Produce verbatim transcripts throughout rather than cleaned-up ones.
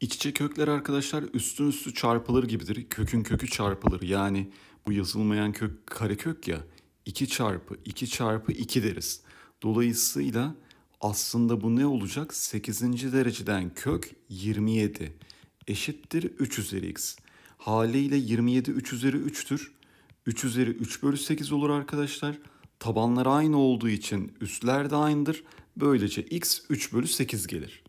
İç içe kökler arkadaşlar üstün üstü çarpılır gibidir. Kökün kökü çarpılır. Yani bu yazılmayan kök karekök ya. iki çarpı iki çarpı iki deriz. Dolayısıyla aslında bu ne olacak? sekizinci dereceden kök yirmi yedi eşittir üç üzeri x. Haliyle yirmi yedi üç üzeri üçtür. üç üzeri üç bölü sekiz olur arkadaşlar. Tabanlar aynı olduğu için üstler de aynıdır. Böylece x üç bölü sekiz gelir.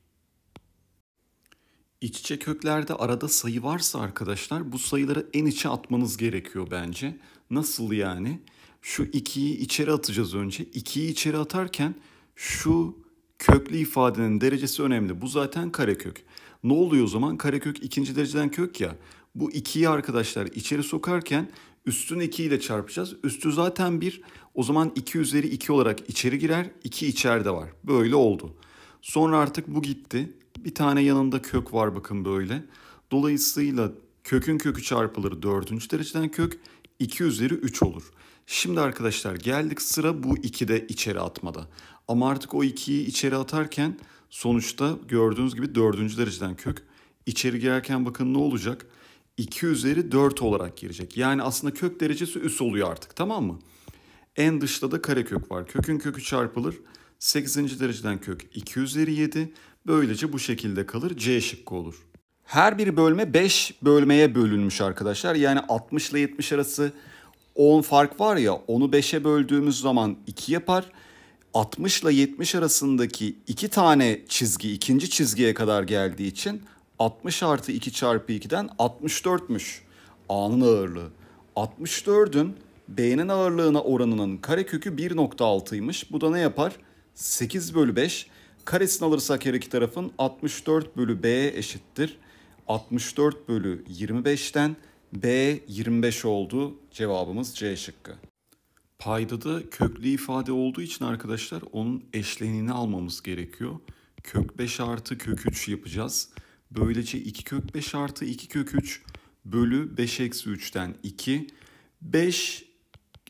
İç içe köklerde arada sayı varsa arkadaşlar bu sayıları en içe atmanız gerekiyor bence. Nasıl yani? Şu ikiyi içeri atacağız önce. ikiyi içeri atarken şu köklü ifadenin derecesi önemli. Bu zaten karekök. Ne oluyor o zaman? Karekök ikinci dereceden kök ya. Bu ikiyi arkadaşlar içeri sokarken üstün iki ile çarpacağız. Üstü zaten bir. O zaman iki üzeri iki olarak içeri girer. iki içeride var. Böyle oldu. Sonra artık bu gitti. Bir tane yanında kök var bakın böyle. Dolayısıyla kökün kökü çarpılır. dördüncü dereceden kök iki üzeri üç olur. Şimdi arkadaşlar geldik sıra bu ikide içeri atmada. Ama artık o ikiyi içeri atarken sonuçta gördüğünüz gibi dördüncü dereceden kök. İçeri girerken bakın ne olacak? iki üzeri dört olarak girecek. Yani aslında kök derecesi üs oluyor artık, tamam mı? En dışta da karekök var. Kökün kökü çarpılır. sekizinci dereceden kök iki üzeri yedi. Böylece bu şekilde kalır. C şıkkı olur. Her bir bölme beş bölmeye bölünmüş arkadaşlar. Yani altmış ile yetmiş arası on fark var ya, onu beşe böldüğümüz zaman iki yapar. altmış ile yetmiş arasındaki iki tane çizgi ikinci çizgiye kadar geldiği için altmış artı iki çarpı iki'den altmış dört'müş A'nın ağırlığı. altmış dört'ün B'nin ağırlığına oranının karekökü bir nokta altı'ymış. Bu da ne yapar? sekiz bölü beş. Karesini alırsak her iki tarafın altmış dört bölü B eşittir. altmış dört bölü yirmi beş'ten B yirmi beş oldu. Cevabımız C şıkkı. Paydada köklü ifade olduğu için arkadaşlar onun eşleniğini almamız gerekiyor. Kök beş artı kök üç yapacağız. Böylece iki kök beş artı iki kök üç bölü beş eksi üç'ten iki. beş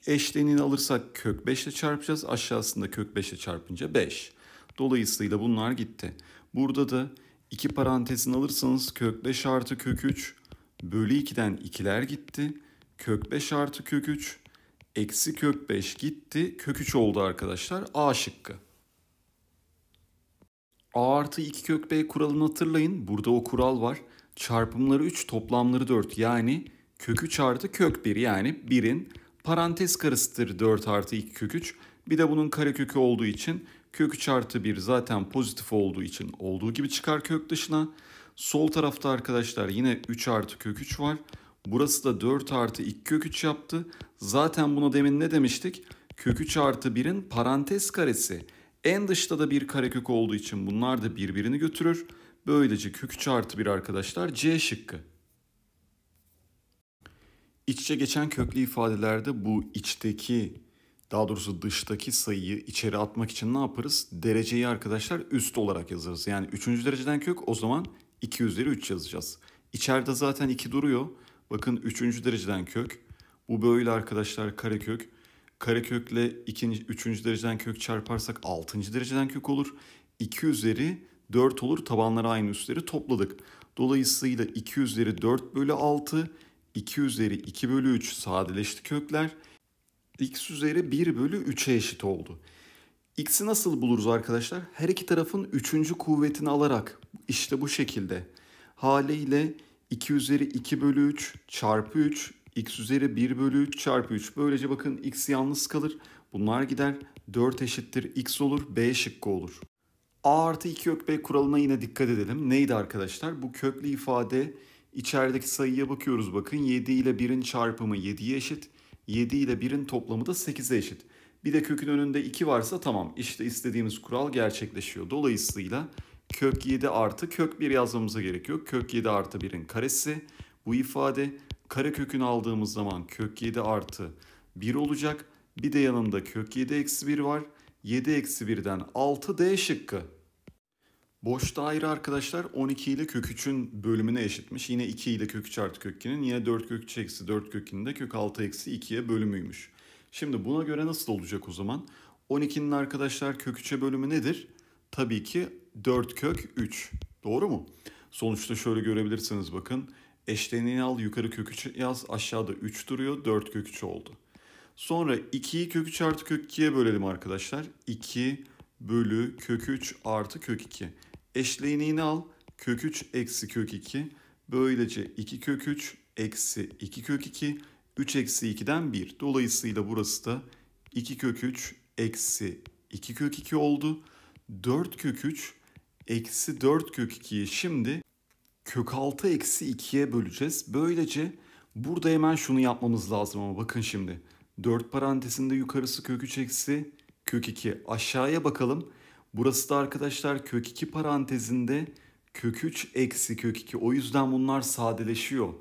eşleniğini alırsak kök beş ile çarpacağız. Aşağısında kök beş ile çarpınca beş. Dolayısıyla bunlar gitti. Burada da iki parantezini alırsanız kök beş artı kök üç bölü iki'den iki'ler gitti. Kök beş artı kök üç eksi kök beş gitti. Kök üç oldu arkadaşlar. A şıkkı. A artı iki kök B kuralını hatırlayın. Burada o kural var. Çarpımları üç, toplamları dört. Yani kök üç artı kök bir. Yani bir'in parantez karesidir dört artı iki kök üç. Bir de bunun karekökü olduğu için kök üç artı bir zaten pozitif olduğu için olduğu gibi çıkar kök dışına. Sol tarafta arkadaşlar yine üç artı kök üç var. Burası da dört artı iki kök üç yaptı. Zaten buna demin ne demiştik? Kök üç artı bir'in parantez karesi. En dışta da bir karekök olduğu için bunlar da birbirini götürür. Böylece kök üç artı bir arkadaşlar C şıkkı. İç içe geçen köklü ifadelerde bu içteki, daha doğrusu dıştaki sayıyı içeri atmak için ne yaparız? Dereceyi arkadaşlar üst olarak yazarız. Yani üçüncü dereceden kök, o zaman iki üzeri üç yazacağız. İçeride zaten iki duruyor. Bakın üçüncü dereceden kök. Bu böyle arkadaşlar karekök. Karekökle ikinci, üçüncü dereceden kök çarparsak altıncı dereceden kök olur. iki üzeri dört olur. Tabanları aynı, üstleri topladık. Dolayısıyla iki üzeri dört bölü altı, iki üzeri iki bölü üç sadeleşti kökler. X üzeri bir bölü üç'e eşit oldu. X'i nasıl buluruz arkadaşlar? Her iki tarafın üçüncü kuvvetini alarak işte bu şekilde. Haliyle iki üzeri iki bölü üç çarpı üç, x üzeri bir bölü üç çarpı üç. Böylece bakın x yalnız kalır. Bunlar gider. dört eşittir x olur. B şıkkı olur. A artı iki kök B kuralına yine dikkat edelim. Neydi arkadaşlar? Bu köklü ifade içerideki sayıya bakıyoruz. Bakın yedi ile bir'in çarpımı yedi'ye eşit. yedi ile bir'in toplamı da sekiz'e eşit. Bir de kökün önünde iki varsa tamam, işte istediğimiz kural gerçekleşiyor. Dolayısıyla kök yedi artı kök bir yazmamıza gerek yok. Kök yedi artı bir'in karesi. Bu ifade karekökünü aldığımız zaman kök yedi artı bir olacak. Bir de yanında kök yedi eksi bir var. yedi eksi bir'den altı, D şıkkı. Boş daire arkadaşlar on iki ile kök üç'ün bölümüne eşitmiş. Yine iki ile kök üç artı kök iki'nin, yine dört kök üç eksi dört kök iki'nin de kök altı eksi iki'ye bölümüymüş. Şimdi buna göre nasıl olacak o zaman? on iki'nin arkadaşlar kök üç'e bölümü nedir? Tabii ki dört kök üç. Doğru mu? Sonuçta şöyle görebilirsiniz bakın. Eşleniğini al, yukarı kök üç yaz, aşağıda üç duruyor, dört kök üç oldu. Sonra ikiyi kök üç artı kök ikiye bölelim arkadaşlar. iki bölü kök üç artı kök iki. Eşleniğini al, kök üç eksi kök iki. Böylece iki kök üç eksi iki kök iki. üç eksi ikiden bir. Dolayısıyla burası da iki kök üç eksi iki kök iki oldu. dört kök üç eksi dört kök ikiyi şimdi kök altı eksi ikiye böleceğiz. Böylece burada hemen şunu yapmamız lazım ama bakın şimdi. dört parantezinde yukarısı kök üç eksi kök iki. Aşağıya bakalım. Burası da arkadaşlar kök iki parantezinde kök üç eksi kök iki. O yüzden bunlar sadeleşiyor.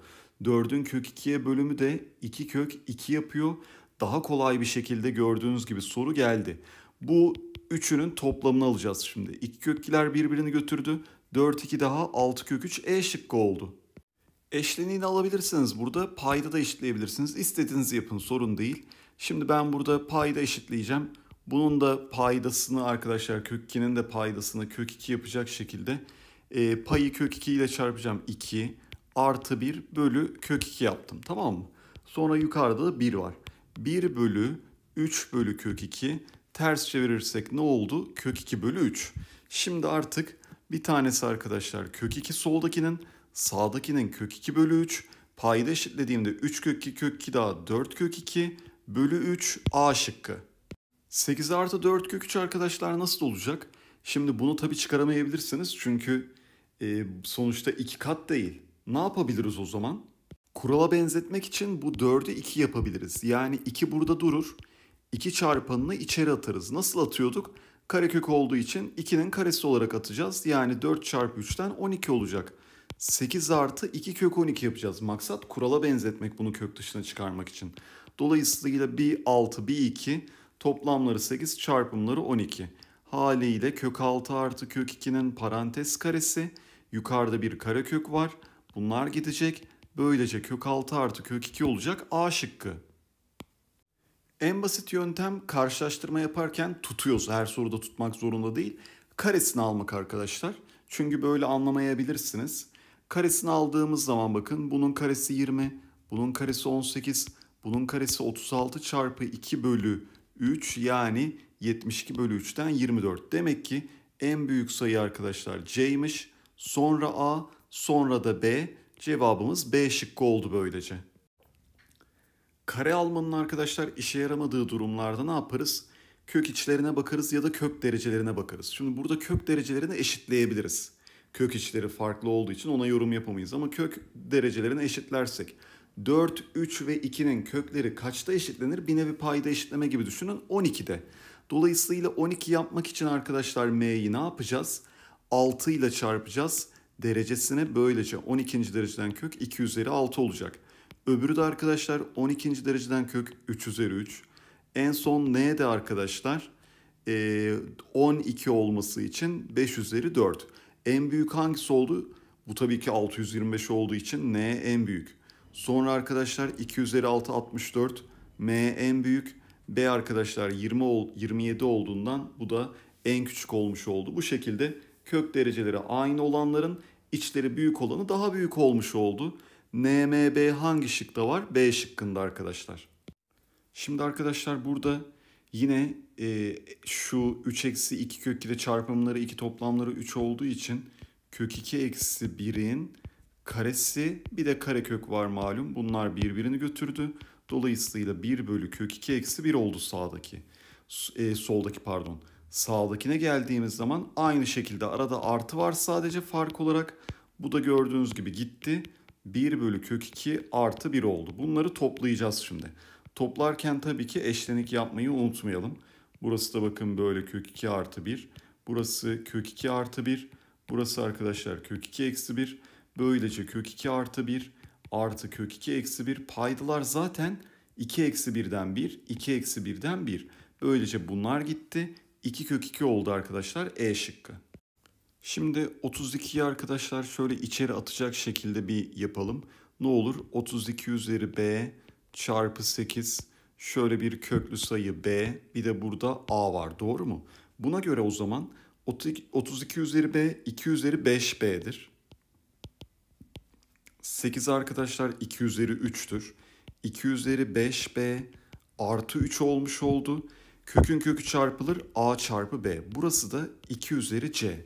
dördün kök ikiye bölümü de iki kök iki yapıyor. Daha kolay bir şekilde gördüğünüz gibi soru geldi. Bu üçünün toplamını alacağız şimdi. iki kök ikiler birbirini götürdü. dört iki daha altı kök üç E şıkkı oldu. Eşleniğini alabilirsiniz burada. Payda da eşitleyebilirsiniz. İstediğinizi yapın, sorun değil. Şimdi ben burada payda eşitleyeceğim. Bunun da paydasını arkadaşlar kök ikinin de paydasını kök iki yapacak şekilde e, payı kök iki ile çarpacağım. iki artı bir bölü kök iki yaptım, tamam mı? Sonra yukarıda da bir var. bir bölü üç bölü kök iki ters çevirirsek ne oldu? Kök iki bölü üç. Şimdi artık bir tanesi arkadaşlar kök iki soldakinin, sağdakinin kök iki bölü üç. Payda eşitlediğimde üç kök iki kök iki daha dört kök iki bölü üç A şıkkı. sekiz artı dört kök üç arkadaşlar nasıl olacak? Şimdi bunu tabii çıkaramayabilirsiniz çünkü e, sonuçta iki kat değil. Ne yapabiliriz o zaman? Kurala benzetmek için bu dördü iki yapabiliriz. Yani iki burada durur. iki çarpanını içeri atarız. Nasıl atıyorduk? Karekök olduğu için ikinin karesi olarak atacağız. Yani dört çarpı üçten on iki olacak. sekiz artı iki kök on iki yapacağız. Maksat kurala benzetmek, bunu kök dışına çıkarmak için. Dolayısıyla bir altı bir iki, toplamları sekiz, çarpımları on iki. Haliyle kök altı artı kök ikinin parantez karesi. Yukarıda bir karekök var. Bunlar gidecek. Böylece kök altı artı kök iki olacak A şıkkı. En basit yöntem karşılaştırma yaparken tutuyoruz. Her soruda tutmak zorunda değil. Karesini almak arkadaşlar. Çünkü böyle anlamayabilirsiniz. Karesini aldığımız zaman bakın bunun karesi yirmi, bunun karesi on sekiz, bunun karesi otuz altı çarpı iki bölü üç yani yetmiş iki bölü üçten yirmi dört. Demek ki en büyük sayı arkadaşlar C'ymiş. Sonra A, sonra da B. Cevabımız B şıkkı oldu böylece. Kare almanın arkadaşlar işe yaramadığı durumlarda ne yaparız? Kök içlerine bakarız ya da kök derecelerine bakarız. Şimdi burada kök derecelerini eşitleyebiliriz. Kök içleri farklı olduğu için ona yorum yapamayız ama kök derecelerini eşitlersek. dört, üç ve ikinin kökleri kaçta eşitlenir? Bir nevi payda eşitleme gibi düşünün, on ikide. Dolayısıyla on iki yapmak için arkadaşlar M'yi ne yapacağız? altı ile çarpacağız. Derecesine böylece on ikinci dereceden kök iki üzeri altı olacak. Öbürü de arkadaşlar on ikinci dereceden kök üç üzeri üç. En son N'de arkadaşlar on iki olması için beş üzeri dört. En büyük hangisi oldu? Bu tabii ki altı yüz yirmi beş olduğu için N en büyük. Sonra arkadaşlar iki üzeri altı altmış dört. M en büyük. B arkadaşlar yirmi yirmi yedi olduğundan bu da en küçük olmuş oldu. Bu şekilde kök dereceleri aynı olanların içleri büyük olanı daha büyük olmuş oldu. N M B hangi şıkta var? B şıkkında arkadaşlar. Şimdi arkadaşlar burada yine e, şu üç eksi iki kök iki de çarpımları iki toplamları üç olduğu için kök iki eksi birin karesi bir de karekök var malum. Bunlar birbirini götürdü. Dolayısıyla bir bölü kök iki eksi bir oldu sağdaki. E, soldaki pardon. Sağdakine geldiğimiz zaman aynı şekilde arada artı var sadece fark olarak. Bu da gördüğünüz gibi gitti. bir bölü kök iki artı bir oldu. Bunları toplayacağız şimdi. Toplarken tabii ki eşlenik yapmayı unutmayalım. Burası da bakın böyle kök iki artı bir. Burası kök iki artı bir. Burası arkadaşlar kök iki eksi bir. Böylece kök iki artı bir artı kök iki eksi bir. Paydalar zaten iki eksi birden bir, iki eksi birden bir. Böylece bunlar gitti. iki kök iki oldu arkadaşlar E şıkkı. Şimdi otuz ikiyi arkadaşlar şöyle içeri atacak şekilde bir yapalım. Ne olur? otuz iki üzeri B çarpı sekiz. Şöyle bir köklü sayı B. Bir de burada A var, doğru mu? Buna göre o zaman otuz iki üzeri B iki üzeri beş B'dir. sekiz arkadaşlar iki üzeri üç'tür. iki üzeri beş b artı üç olmuş oldu. Kökün kökü çarpılır a çarpı b. Burası da iki üzeri c.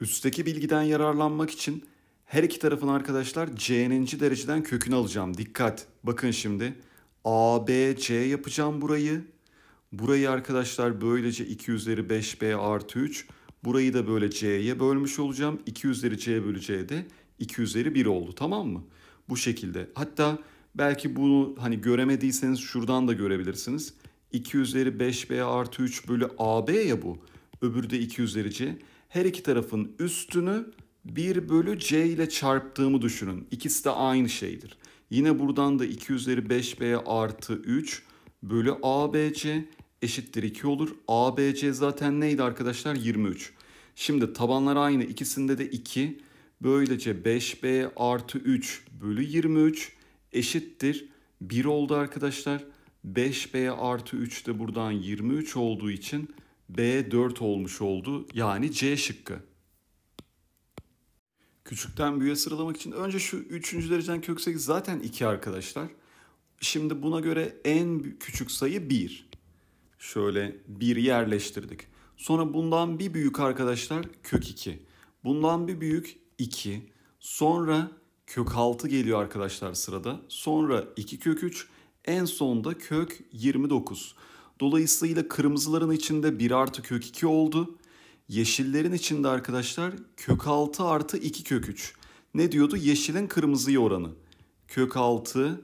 Üstteki bilgiden yararlanmak için her iki tarafın arkadaşlar c'ninci dereceden kökünü alacağım. Dikkat! Bakın şimdi a, b, c yapacağım burayı. Burayı arkadaşlar böylece iki üzeri beş b artı üç. Burayı da böyle c'ye bölmüş olacağım. iki üzeri c bölü c de iki üzeri bir oldu, tamam mı? Bu şekilde. Hatta belki bunu hani göremediyseniz şuradan da görebilirsiniz. iki üzeri beş b artı üç bölü a b ya bu. Öbürü de iki üzeri c. Her iki tarafın üstünü bir bölü c ile çarptığımı düşünün. İkisi de aynı şeydir. Yine buradan da iki üzeri beş b artı üç bölü a b c eşittir iki olur. a b c zaten neydi arkadaşlar? yirmi üç. Şimdi tabanlar aynı. İkisinde de iki. Böylece beş b artı üç bölü yirmi üç eşittir bir oldu arkadaşlar. beş b artı üç de buradan yirmi üç olduğu için b dört olmuş oldu. Yani c şıkkı. Küçükten büyüğe sıralamak için önce şu üçüncü dereceden kök sekiz zaten iki arkadaşlar. Şimdi buna göre en küçük sayı bir. Şöyle bir yerleştirdik. Sonra bundan bir büyük arkadaşlar kök iki. Bundan bir büyük iki. Sonra kök altı geliyor arkadaşlar sırada. Sonra iki kök üç. En sonda kök yirmi dokuz. Dolayısıyla kırmızıların içinde bir artı kök iki oldu. Yeşillerin içinde arkadaşlar kök altı artı iki kök üç. Ne diyordu? Yeşilin kırmızıya oranı. Kök altı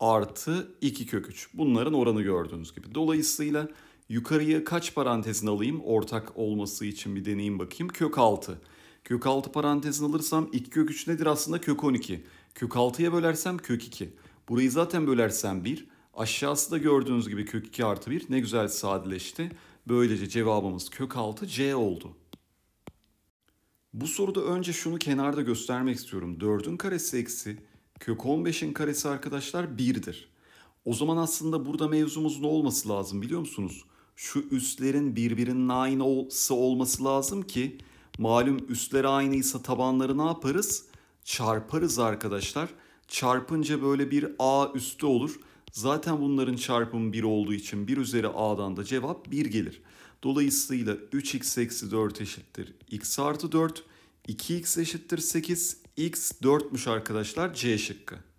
artı iki kök üç. Bunların oranı gördüğünüz gibi. Dolayısıyla yukarıya kaç parantezini alayım? Ortak olması için bir deneyim bakayım. Kök altı. Kök altı parantezini alırsam iki kök üç nedir aslında? Kök on iki. Kök altıya bölersem kök iki. Burayı zaten bölersem bir. Aşağısı da gördüğünüz gibi kök iki artı bir. Ne güzel sadeleşti. Böylece cevabımız kök altı c oldu. Bu soruda önce şunu kenarda göstermek istiyorum. dördün karesi eksi kök on beşin karesi arkadaşlar bir'dir. O zaman aslında burada mevzumuz ne olması lazım biliyor musunuz? Şu üslerin birbirinin aynısı olması lazım ki malum üstleri aynıysa tabanları ne yaparız? Çarparız arkadaşlar. Çarpınca böyle bir a üstü olur. Zaten bunların çarpımı bir olduğu için bir üzeri a'dan da cevap bir gelir. Dolayısıyla üç x eksi dört eşittir x artı dört, iki x eşittir sekiz, x dört'müş arkadaşlar, c şıkkı.